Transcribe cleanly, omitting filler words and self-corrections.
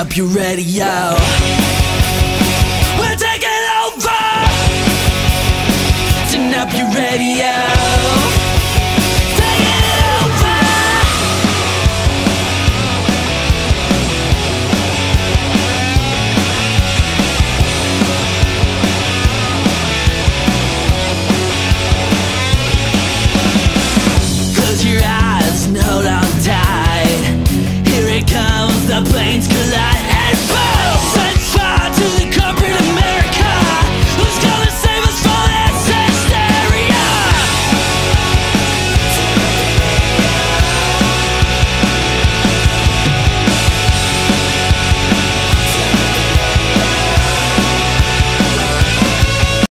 up your radio. We're taking over. Turn up your radio.